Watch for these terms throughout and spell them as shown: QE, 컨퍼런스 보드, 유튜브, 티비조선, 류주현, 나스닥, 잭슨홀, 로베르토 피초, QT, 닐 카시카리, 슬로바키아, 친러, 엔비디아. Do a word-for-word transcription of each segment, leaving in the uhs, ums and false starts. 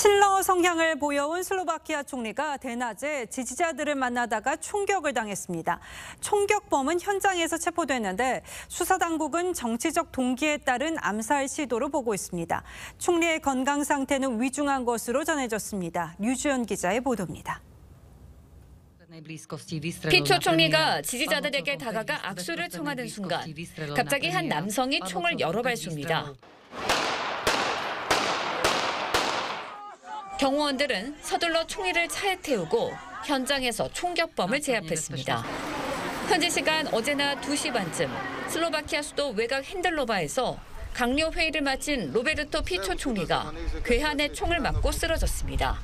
칠러 성향을 보여온 슬로바키아 총리가 대낮에 지지자들을 만나다가 총격을 당했습니다. 총격범은 현장에서 체포됐는데 수사당국은 정치적 동기에 따른 암살 시도로 보고 있습니다. 총리의 건강 상태는 위중한 것으로 전해졌습니다. 류주현 기자의 보도입니다. 피초 총리가 지지자들에게 다가가 악수를 청하는 순간 갑자기 한 남성이 총을 여러 발 쏩니다. 경호원들은 서둘러 총리를 차에 태우고 현장에서 총격범을 제압했습니다. 현지 시간 어제 낮 두 시 반쯤 슬로바키아 수도 외곽 핸들로바에서 강요 회의를 마친 로베르토 피초 총리가 괴한의 총을 맞고 쓰러졌습니다.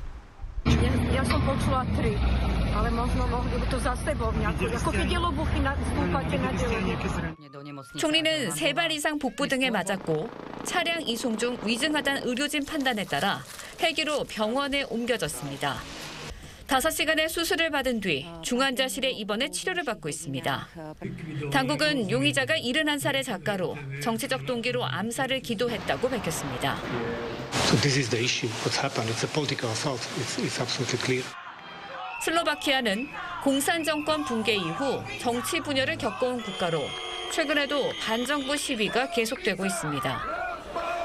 총리는 세 발 이상 복부 등에 맞았고 차량 이송 중 위중하다는 의료진 판단에 따라 헬기로 병원에 옮겨졌습니다. 다섯 시간의 수술을 받은 뒤 중환자실에 입원해 치료를 받고 있습니다. 당국은 용의자가 일흔한 살의 작가로 정치적 동기로 암살을 기도했다고 밝혔습니다. So this is the issue. What's happened? It's a political assault. It's, it's absolutely clear. 슬로바키아는 공산 정권 붕괴 이후 정치 분열을 겪어온 국가로 최근에도 반정부 시위가 계속되고 있습니다.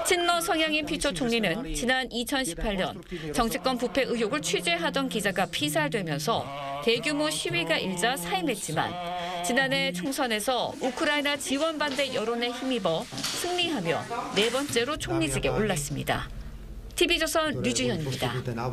친러 성향인 피초 총리는 지난 이천십팔 년 정치권 부패 의혹을 취재하던 기자가 피살되면서 대규모 시위가 일자 사임했지만 지난해 총선에서 우크라이나 지원 반대 여론에 힘입어 승리하며 네 번째로 총리직에 올랐습니다. 티비조선 류주현입니다.